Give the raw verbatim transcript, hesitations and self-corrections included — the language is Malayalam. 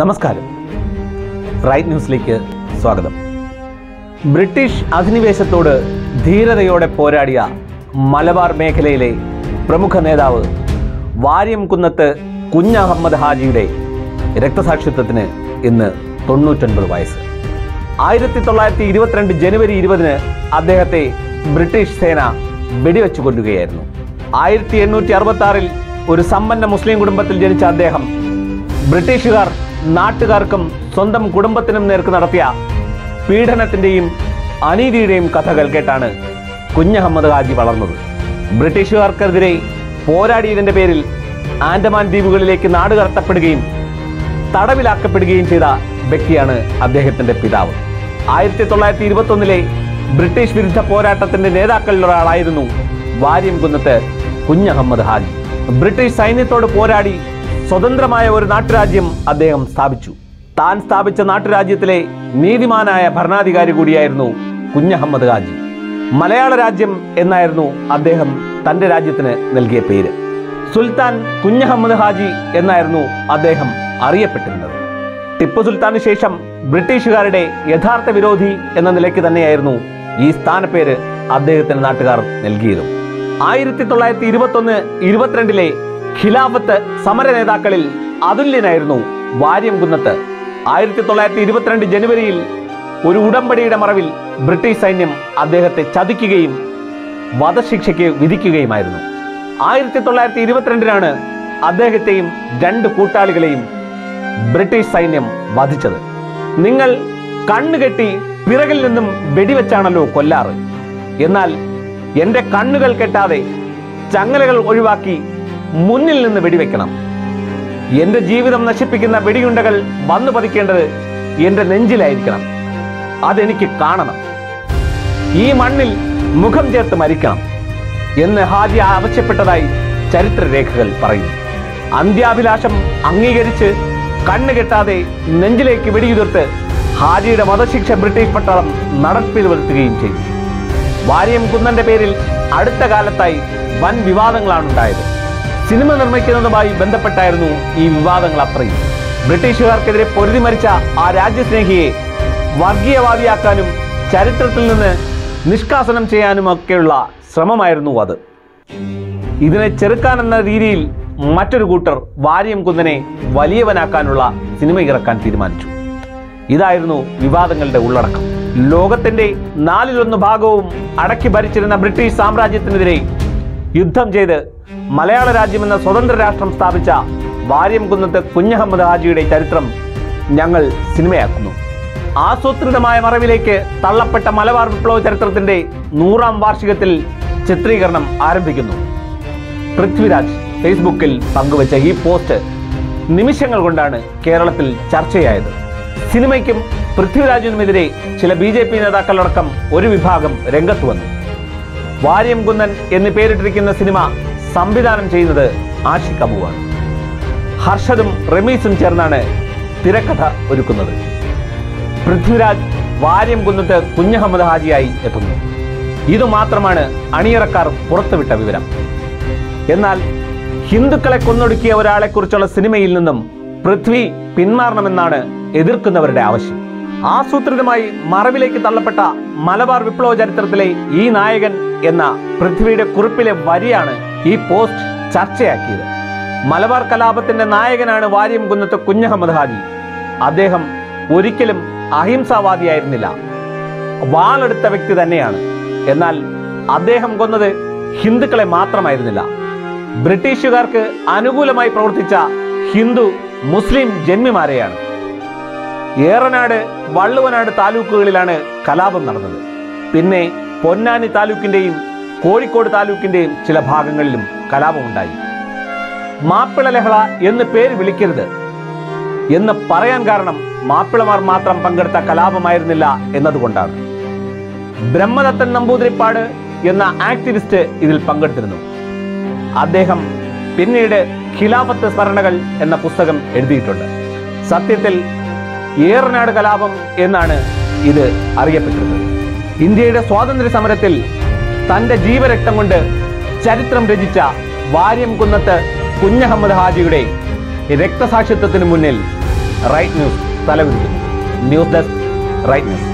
നമസ്കാരം. റൈറ്റ് ന്യൂസിലേക്ക് സ്വാഗതം. ബ്രിട്ടീഷ് അധിനിവേശത്തോട് ധീരതയോടെ പോരാടിയ മലബാർ മേഖലയിലെ പ്രമുഖ നേതാവ് വാരിയംകുന്നത്ത് കുഞ്ഞഹമ്മദ് ഹാജിയുടെ രക്തസാക്ഷിത്വത്തിന് ഇന്ന് തൊണ്ണൂറ്റൊൻപത് വയസ്സ്. ആയിരത്തി തൊള്ളായിരത്തി ഇരുപത്തിരണ്ട് ജനുവരി ഇരുപതിന് അദ്ദേഹത്തെ ബ്രിട്ടീഷ് സേന വെടിവെച്ചു കൊല്ലുകയായിരുന്നു. ആയിരത്തി എണ്ണൂറ്റി അറുപത്തി ആറിൽ ഒരു സമ്പന്ന മുസ്ലിം കുടുംബത്തിൽ ജനിച്ച അദ്ദേഹം ബ്രിട്ടീഷുകാർ നാട്ടുകാർക്കും സ്വന്തം കുടുംബത്തിനും നേർക്ക് നടത്തിയ പീഡനത്തിൻ്റെയും അനീതിയുടെയും കഥകൾ കേട്ടാണ് കുഞ്ഞഹമ്മദ് ഹാജി വളർന്നത്. ബ്രിട്ടീഷുകാർക്കെതിരെ പോരാടിയതിൻ്റെ പേരിൽ ആൻഡമാൻ ദ്വീപുകളിലേക്ക് നാടുകടത്തപ്പെടുകയും തടവിലാക്കപ്പെടുകയും ചെയ്ത വ്യക്തിയാണ് അദ്ദേഹത്തിൻ്റെ പിതാവ്. ആയിരത്തി തൊള്ളായിരത്തി ഇരുപത്തൊന്നിലെ ബ്രിട്ടീഷ് വിരുദ്ധ പോരാട്ടത്തിൻ്റെ നേതാക്കളിലൊരാളായിരുന്നു വാരിയംകുന്നത്ത് കുഞ്ഞഹമ്മദ് ഹാജി. ബ്രിട്ടീഷ് സൈന്യത്തോട് പോരാടി സ്വതന്ത്രമായ ഒരു നാട്ടുരാജ്യം അദ്ദേഹം സ്ഥാപിച്ചു. താൻ സ്ഥാപിച്ച നാട്ടുരാജ്യത്തിലെ നീതിമാനായ ഭരണാധികാരി കൂടിയായിരുന്നു കുഞ്ഞഹമ്മദ് ഹാജി. മലയാള രാജ്യം എന്നായിരുന്നു അദ്ദേഹം തൻ്റെ രാജ്യത്തിന് നൽകിയ പേര്. സുൽത്താൻ കുഞ്ഞഹമ്മദ് ഹാജി എന്നായിരുന്നു അദ്ദേഹം അറിയപ്പെട്ടിരുന്നത്. ടിപ്പു സുൽത്താന് ശേഷം ബ്രിട്ടീഷുകാരുടെ യഥാർത്ഥ വിരോധി എന്ന നിലയ്ക്ക് തന്നെയായിരുന്നു ഈ സ്ഥാനപ്പേര് അദ്ദേഹത്തിന് നാട്ടുകാർ നൽകിയതും. ആയിരത്തി തൊള്ളായിരത്തി ഇരുപത്തൊന്ന് ഇരുപത്തിരണ്ടിലെ ഖിലാഫത്ത് സമര നേതാക്കളിൽ അതുല്യനായിരുന്നു വാരിയംകുന്നത്ത്. ആയിരത്തി തൊള്ളായിരത്തി ഇരുപത്തിരണ്ട് ജനുവരിയിൽ ഒരു ഉടമ്പടിയുടെ മറവിൽ ബ്രിട്ടീഷ് സൈന്യം അദ്ദേഹത്തെ ചതിക്കുകയും വധശിക്ഷയ്ക്ക് വിധിക്കുകയുമായിരുന്നു. ആയിരത്തി തൊള്ളായിരത്തി ഇരുപത്തിരണ്ടിനാണ് അദ്ദേഹത്തെയും രണ്ട് കൂട്ടാളികളെയും ബ്രിട്ടീഷ് സൈന്യം വധിച്ചത്. നിങ്ങൾ കണ്ണുകെട്ടി പിറകിൽ നിന്നും വെടിവെച്ചാണല്ലോ കൊല്ലാറ്, എന്നാൽ എൻ്റെ കണ്ണുകൾ കെട്ടാതെ ചങ്ങലകൾ ഒഴിവാക്കി മുന്നിൽ നിന്ന് വെടിവെക്കണം. എൻ്റെ ജീവിതം നശിപ്പിക്കുന്ന വെടിയുണ്ടകൾ വന്നു പതിക്കേണ്ടത് എൻ്റെ നെഞ്ചിലായിരിക്കണം. അതെനിക്ക് കാണണം. ഈ മണ്ണിൽ മുഖം ചേർത്ത് മരിക്കണം എന്ന് ഹാജി ആവശ്യപ്പെട്ടതായി ചരിത്രരേഖകൾ പറയുന്നു. അന്ത്യാഭിലാഷം അംഗീകരിച്ച് കണ്ണുകെട്ടാതെ നെഞ്ചിലേക്ക് വെടിയുതിർത്ത് ഹാജിയുടെ വധശിക്ഷ ബ്രിട്ടീഷ് പട്ടാളം നടപ്പിൽ വരുത്തുകയും ചെയ്തു. വാരിയംകുന്നന്റെ പേരിൽ അടുത്ത കാലത്തായി വൻ വിവാദങ്ങളാണ് ഉണ്ടായത്. സിനിമ നിർമ്മിക്കുന്നതുമായി ബന്ധപ്പെട്ടായിരുന്നു ഈ വിവാദങ്ങൾ അത്രയും. ബ്രിട്ടീഷുകാർക്കെതിരെ പൊരുതി മരിച്ച ആ രാജ്യസ്നേഹിയെ വർഗീയവാദിയാക്കാനും ചരിത്രത്തിൽ നിന്ന് നിഷ്കാസനം ചെയ്യാനുമൊക്കെയുള്ള ശ്രമമായിരുന്നു അത്. ഇതിനെ ചെറുക്കാനെന്ന രീതിയിൽ മറ്റൊരു കൂട്ടർ വാരിയംകുന്നനെ വലിയവനാക്കാനുള്ള സിനിമ ഇറക്കാൻ തീരുമാനിച്ചു. ഇതായിരുന്നു വിവാദങ്ങളുടെ ഉള്ളടക്കം. ലോകത്തിൻ്റെ നാലിലൊന്ന് ഭാഗവും അടക്കി ഭരിച്ചിരുന്ന ബ്രിട്ടീഷ് സാമ്രാജ്യത്തിനെതിരെ യുദ്ധം ചെയ്ത് മലയാള രാജ്യമെന്ന സ്വതന്ത്ര രാഷ്ട്രം സ്ഥാപിച്ച വാരിയംകുന്നത്ത് കുഞ്ഞഹമ്മദ് ഹാജിയുടെ ചരിത്രം ഞങ്ങൾ സിനിമയാക്കുന്നു. ആസൂത്രിതമായ മറവിലേക്ക് തള്ളപ്പെട്ട മലബാർ വിപ്ലവ ചരിത്രത്തിൻ്റെ നൂറാം വാർഷികത്തിൽ ചിത്രീകരണം ആരംഭിക്കുന്നു. പൃഥ്വിരാജ് ഫേസ്ബുക്കിൽ പങ്കുവച്ച ഈ പോസ്റ്റ് നിമിഷങ്ങൾ കൊണ്ടാണ് കേരളത്തിൽ ചർച്ചയായത്. സിനിമയ്ക്കും പൃഥ്വിരാജിനുമെതിരെ ചില ബി ജെ പി നേതാക്കളടക്കം ഒരു വിഭാഗം രംഗത്ത് വന്നു. വാരിയംകുന്നൻ എന്ന് പേരിട്ടിരിക്കുന്ന സിനിമ സംവിധാനം ചെയ്യുന്നത് ആഷിഖ് അബുവ. ഹർഷദും റമീസും ചേർന്നാണ് തിരക്കഥ ഒരുക്കുന്നത്. പൃഥ്വിരാജ് വാരിയംകുന്നത്ത് കുഞ്ഞഹമ്മദ് ഹാജിയായി എത്തുന്നു. ഇതുമാത്രമാണ് അണിയറക്കാർ പുറത്തുവിട്ട വിവരം. എന്നാൽ ഹിന്ദുക്കളെ കൊന്നൊടുക്കിയ ഒരാളെക്കുറിച്ചുള്ള സിനിമയിൽ നിന്നും പൃഥ്വി പിന്മാറണമെന്നാണ് എതിർക്കുന്നവരുടെ ആവശ്യം. ആസൂത്രിതമായി മറവിലേക്ക് തള്ളപ്പെട്ട മലബാർ വിപ്ലവ ചരിത്രത്തിലെ ഈ നായകൻ എന്ന പൃഥ്വിയുടെ കുറിപ്പിലെ വരിയാണ് ഈ പോസ്റ്റ് ചർച്ചയാക്കിയത്. മലബാർ കലാപത്തിന്റെ നായകനാണ് വാരിയംകുന്നത്ത് കുഞ്ഞഹമ്മദ് ഹാജി. അദ്ദേഹം ഒരിക്കലും അഹിംസാവാദിയായിരുന്നില്ല, വാളെടുത്ത വ്യക്തി തന്നെയാണ്. എന്നാൽ അദ്ദേഹം കൊന്നത് ഹിന്ദുക്കളെ മാത്രമായിരുന്നില്ല. ബ്രിട്ടീഷുകാർക്ക് അനുകൂലമായി പ്രവർത്തിച്ച ഹിന്ദു മുസ്ലിം ജന്മിമാരെയാണ്. ഏറനാട്, വള്ളുവനാട് താലൂക്കുകളിലാണ് കലാപം നടന്നത്. പിന്നെ പൊന്നാനി താലൂക്കിൻ്റെയും കോഴിക്കോട് താലൂക്കിൻ്റെയും ചില ഭാഗങ്ങളിലും കലാപമുണ്ടായി. മാപ്പിള ലഹള എന്ന് പേര് വിളിക്കരുത് എന്ന് പറയാൻ കാരണം മാപ്പിളമാർ മാത്രം പങ്കെടുത്ത കലാപമായിരുന്നില്ല എന്നതുകൊണ്ടാണ്. ബ്രഹ്മദത്തൻ നമ്പൂതിരിപ്പാട് എന്ന ആക്ടിവിസ്റ്റ് ഇതിൽ പങ്കെടുത്തിരുന്നു. അദ്ദേഹം പിന്നീട് ഖിലാഫത്ത് സ്മരണകൾ എന്ന പുസ്തകം എഴുതിയിട്ടുണ്ട്. സത്യത്തിൽ ഏറനാട് കലാപം എന്നാണ് ഇത് അറിയപ്പെട്ടിരുന്നത്. ഇന്ത്യയുടെ സ്വാതന്ത്ര്യ സമരത്തിൽ തൻ്റെ ജീവരക്തം കൊണ്ട് ചരിത്രം രചിച്ച വാരിയംകുന്നത്ത് കുഞ്ഞഹമ്മദ് ഹാജിയുടെ രക്തസാക്ഷിത്വത്തിന് മുന്നിൽ റൈറ്റ് ന്യൂസ് തലകുനിക്കുന്നു. News desk right news.